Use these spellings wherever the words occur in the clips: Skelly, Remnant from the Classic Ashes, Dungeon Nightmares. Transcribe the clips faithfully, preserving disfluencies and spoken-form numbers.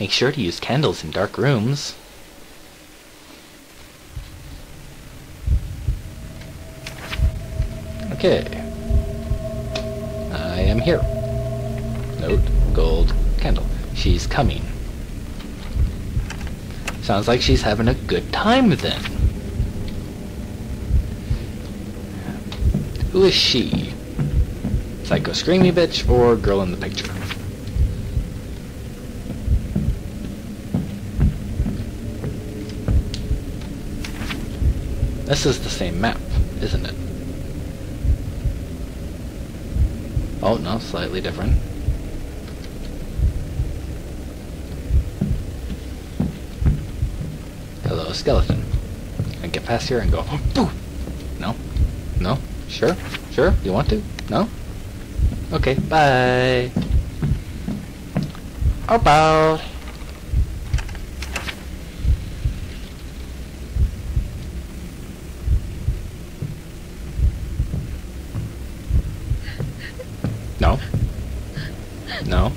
Make sure to use candles in dark rooms. Okay. I am here. Note, gold, candle. She's coming. Sounds like she's having a good time then. Who is she? Psycho screamy bitch or girl in the picture? This is the same map, isn't it? Oh, no, slightly different. Hello, skeleton. I get past here and go, boo! No? No? Sure? Sure? You want to? No? Okay, bye! Up out! No. No.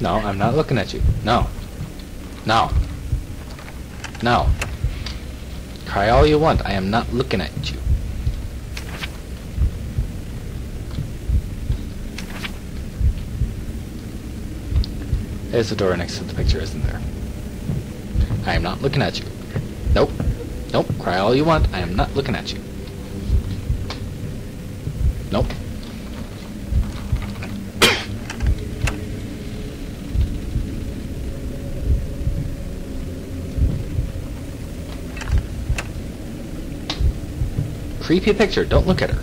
No, I'm not looking at you. No. No. No. Cry all you want. I am not looking at you. There's a door next to the picture, isn't there? I am not looking at you. Nope. Nope. Cry all you want. I am not looking at you. Nope. Creepy picture, don't look at her.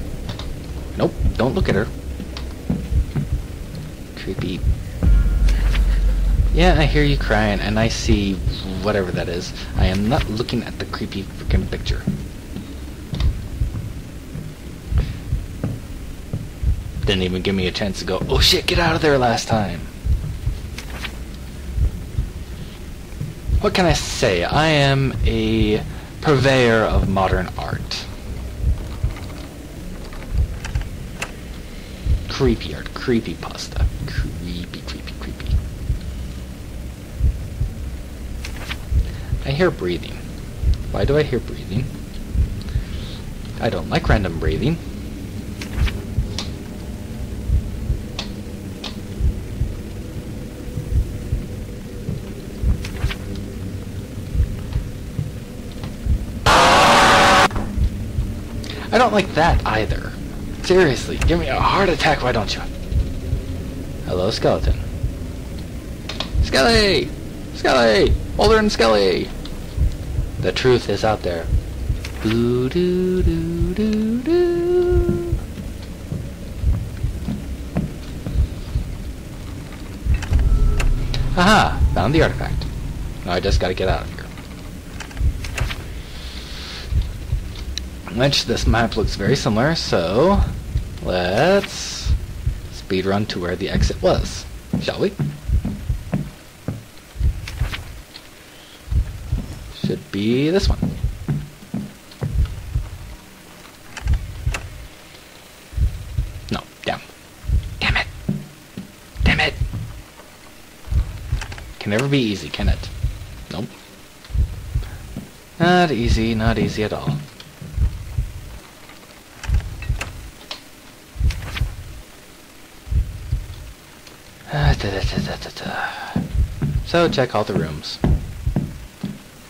Nope, don't look at her. Creepy. Yeah, I hear you crying and I see whatever that is. I am not looking at the creepy freaking picture. Didn't even give me a chance to go, oh shit, get out of there last time. What can I say? I am a purveyor of modern art. Creepy art, creepy pasta, creepy, creepy, creepy. I hear breathing. Why do I hear breathing? I don't like random breathing. I don't like that either. Seriously, give me a heart attack, why don't you? Hello, skeleton. Skelly! Skelly! Older than Skelly! The truth is out there. Doo doo doo doo doo. Aha! Found the artifact. Now I just gotta get out of here. Which this map looks very similar, so let's speedrun to where the exit was, shall we? Should be this one. No, down. Damn it. Damn it. Can never be easy, can it? Nope. Not easy, not easy at all. So check all the rooms.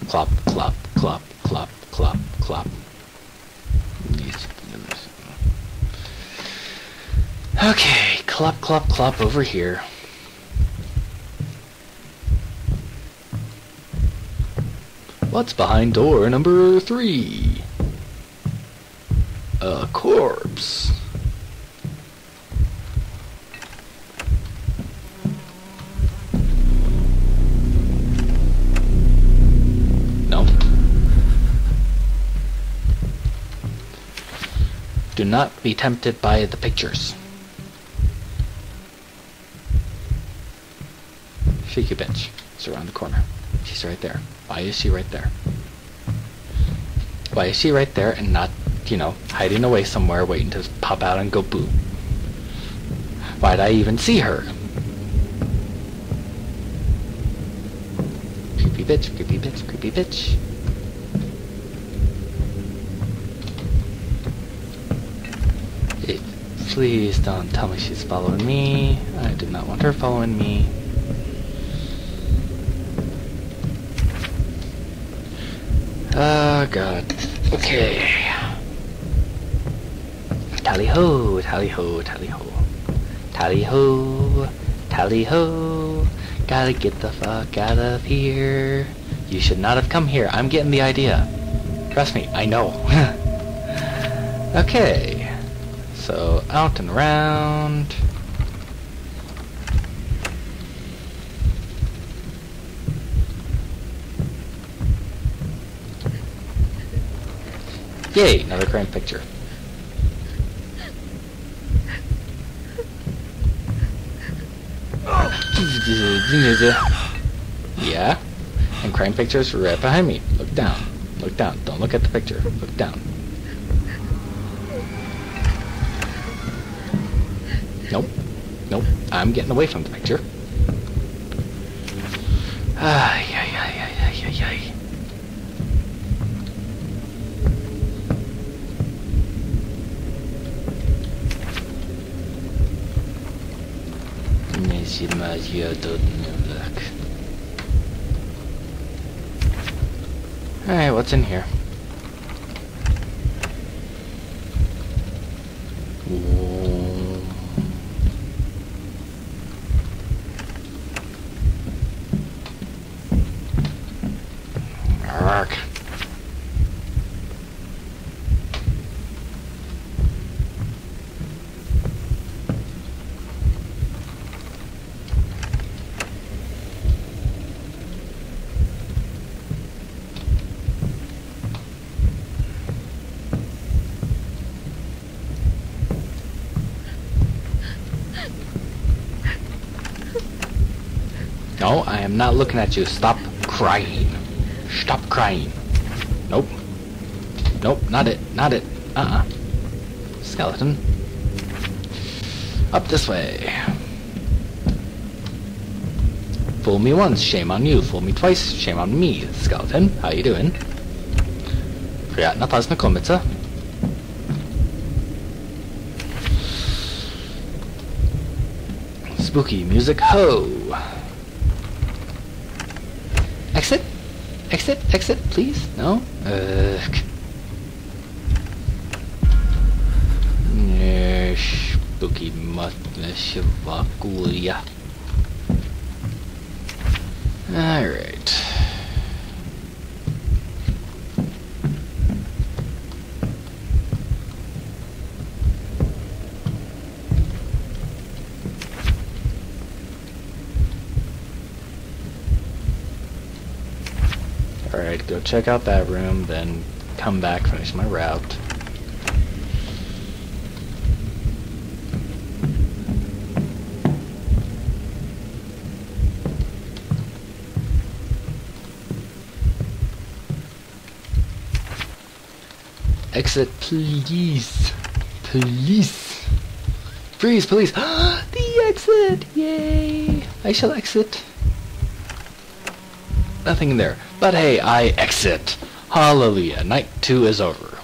Clop, clop, clop, clop, clop, clop. Okay, clop, clop, clop over here. What's behind door number three? A corpse. Do not be tempted by the pictures. Shaky bitch. It's around the corner. She's right there. Why is she right there? Why is she right there and not, you know, hiding away somewhere waiting to pop out and go boo? Why'd I even see her? Creepy bitch, creepy bitch, creepy bitch. It, please don't tell me she's following me. I did not want her following me. Oh god. Okay. Tally ho, tally ho, tally ho. Tally ho, tally ho. Gotta get the fuck out of here. You should not have come here. I'm getting the idea. Trust me, I know. Okay. So, out and around. Yay, another current picture. Yeah, and crime pictures right behind me. Look down, look down. Don't look at the picture. Look down. Nope, nope. I'm getting away from the picture. Ah, yeah, yeah, yeah, yeah, yeah, yeah. Alright, what's in here? Ooh. Arrgh. No, I am not looking at you. Stop crying. Stop crying. Nope. Nope, not it. Not it. Uh-uh. Skeleton. Up this way. Fool me once, shame on you. Fool me twice, shame on me. Skeleton, how you doing? Prijatna poznakomica. Spooky music ho! Exit? Exit? Exit? Please? No? Ugh. Spooky Matneshivakulia. Alright. Alright, go check out that room, then come back, finish my route. Exit, please. Please. Freeze, please. The exit! Yay! I shall exit. Nothing in there. But hey, I exit. Hallelujah. Night two is over.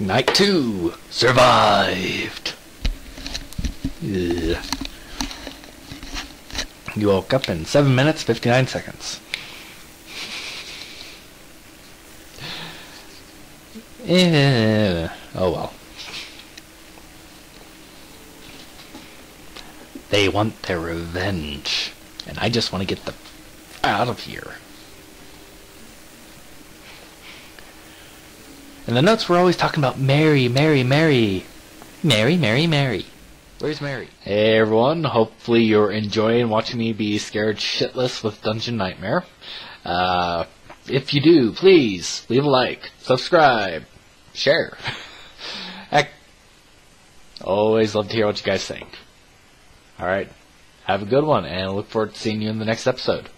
Night two. Survived. Ugh. You woke up in seven minutes, fifty-nine seconds. Yeah. Oh well. They want their revenge, and I just want to get the f out of here. In the notes, we're always talking about Mary, Mary, Mary. Mary, Mary, Mary. Where's Mary? Hey everyone, hopefully you're enjoying watching me be scared shitless with Dungeon Nightmare. Uh, if you do, please leave a like, subscribe, share. I always love to hear what you guys think. Alright, have a good one, and I look forward to seeing you in the next episode.